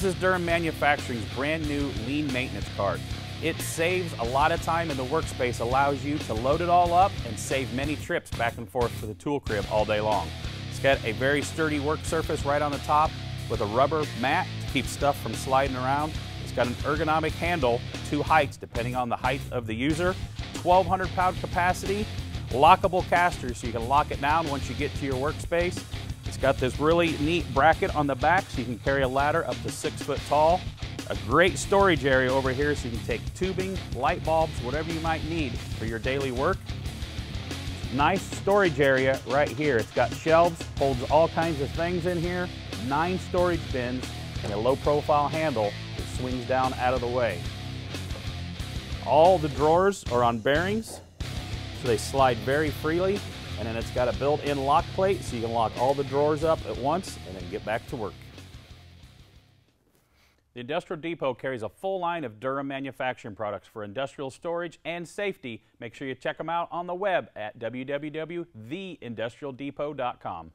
This is Durham Manufacturing's brand new lean maintenance cart. It saves a lot of time in the workspace, allows you to load it all up and save many trips back and forth to the tool crib all day long. It's got a very sturdy work surface right on the top with a rubber mat to keep stuff from sliding around. It's got an ergonomic handle, two heights depending on the height of the user, 1,200 pound capacity, lockable casters so you can lock it down once you get to your workspace. It's got this really neat bracket on the back so you can carry a ladder up to 6 foot tall. A great storage area over here so you can take tubing, light bulbs, whatever you might need for your daily work. Nice storage area right here. It's got shelves, holds all kinds of things in here, 9 storage bins, and a low profile handle that swings down out of the way. All the drawers are on bearings, so they slide very freely. And then it's got a built-in lock plate so you can lock all the drawers up at once and then get back to work. The Industrial Depot carries a full line of Durham Manufacturing products for industrial storage and safety. Make sure you check them out on the web at www.theindustrialdepot.com.